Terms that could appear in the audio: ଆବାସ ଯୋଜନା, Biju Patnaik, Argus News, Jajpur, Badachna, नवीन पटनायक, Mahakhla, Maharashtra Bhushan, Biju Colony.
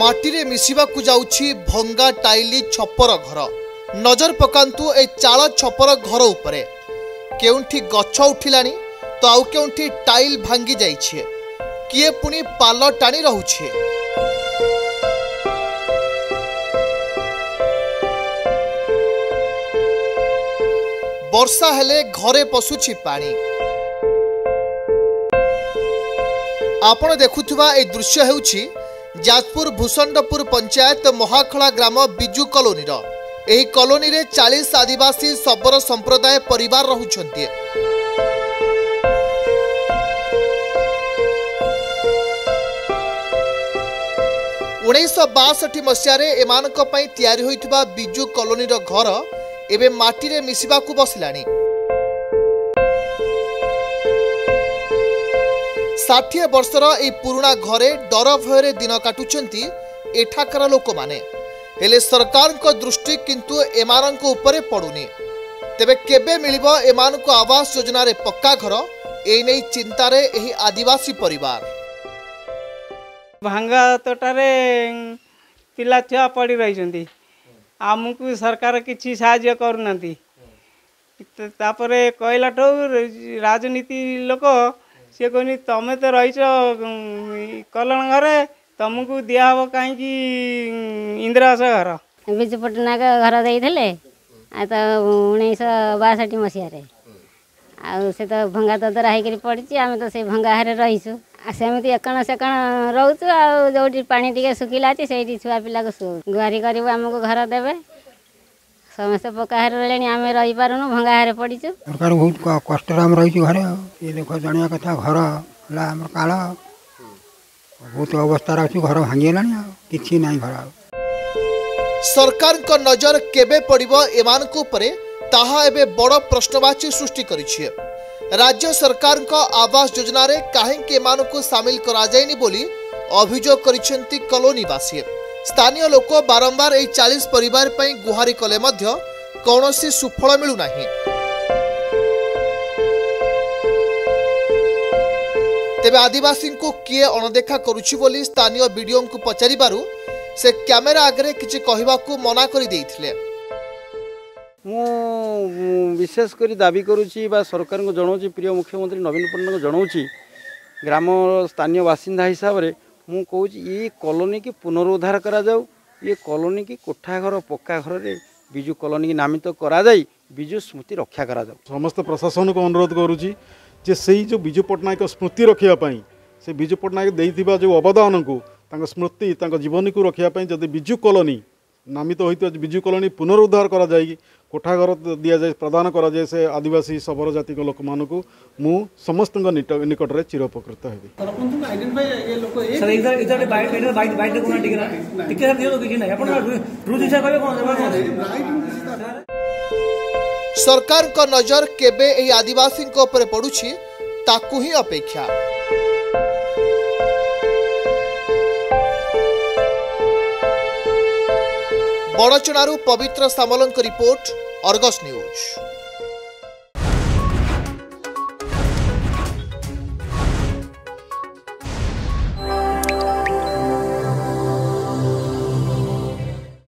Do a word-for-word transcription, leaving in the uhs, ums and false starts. माटी मिशिबाकु जाउछि भंगा टाइली छपर घर। नजर पकांतु ए चाल छपर घर उपरे, केउंठी गच्छ उठिलानी तो आउ केउंठी टाइल भांगी जाइछि, किए पुनी पाल टाणी रहुछि। वर्षा हेले घरे पशुछि पानी। आपण देखुथिबा ए दृश्य हेउछि जाजपुर भूसंडपुर पंचायत महाखला ग्राम बिजु कॉलोनी। यह कॉलोनी रे चालीस आदिवासी सबर संप्रदाय परिवार रहुछंती। उन्नीस बासठी मसीह एमानक पई तयारी होइथिबा बिजु कॉलोनी रो घर एबे माटी रे मिसिबाकु बसिलानी। षाठिए वर्षर ए पुराणा घरे डर भयरे दिन काटुचंती एठाकर लोक माने। हेले सरकार को दृष्टि किंतु एमानक उपरे पडुनी। तेबे केबे मिलिबो एमानक आवास योजना रे पक्का घर, ए नै चिंता रे एही आदिवासी परिवार। भांगा तोटारे पिला छुआ पड़ी रहिसंती, आमको सरकार किसी साहाय्य करना। तापरे कहला ठो राजनीति लोक सी कहनी तमें तो रही कल्याण घरे, तुमको दिया हे कहीं इंदिरावास घर। बिजु पटनायक घर देते उन्नीस बासठ मसीह से तो भंगा ददरा होकर पड़ी। आम तो से भंगा हरे रहीसु सेमती एकाण सेकाण रोचु। आउटी पानी टी सुखिला से छुआ पिला गुहारी कर आमको घर देवे। समस्त पक्का रही आम रही पार्न भंगा हारे पड़ीचु। सरकार बहुत कष्ट रही घर। ये देख जाना कथा घर है आम काल बहुत अवस्था अच्छे घर भांगीगला कि ना घर। सरकार को नजर केबे पड़िबो एमान को उपरे ताहा एबे बड़ प्रश्नवाची सृष्टि करिछि। राज्य सरकार का आवास योजना रे काहेंके मानको शामिल करा जायनी बोली अभियोग करिसेंती कॉलोनीवासी। स्थानीय लोक बारंबार ए चालीस परिवार पई गुहारी कले मध्य कोनोसी सुफल मिलु नाही। तेबे आदिवासी को किए अनदेखा करूछि बोली स्थानीय वीडियो को पचारिबारु से कैमरा आगे किछि कहिबाकू मना करि देइथिले। मु विशेष करी दाबी करुची बा सरकार को जनाऊँ प्रिय मुख्यमंत्री नवीन पटनायक को जनाऊँ ग्राम स्थानीय बासिंदा हिसाब से मु कहूँ ये कॉलोनी की पुनरुद्धार करा जाऊ। ये कॉलोनी की कोठाघर पक्का घर रे बिजु कॉलोनी की नामित तो करा जाई बिजु स्मृति रक्षा करा जाऊ। समस्त प्रशासन को अनुरोध करुची जे से जो बिजु पटनायक स्मृति रखापी से बिजु पटनायक देइथिबा जो अवदान को स्मृति जीवनी को रखापी जब बिजु कॉलोनी नामित तो होता बिजु कॉलोनी पुनरुद्धार करा जाएगी कोठाघर दि जाए प्रदान करा जाए से आदिवासी सबर जाति लोक मान को मु समस्त निकट रे चिर उपकृत हेबी। सरकार को नजर केबे एही आदिवासी को ऊपर पड़ुछि ताकू ही अपेक्षा। बड़चणारू पवित्र सामलंक रिपोर्ट, अर्गस न्यूज।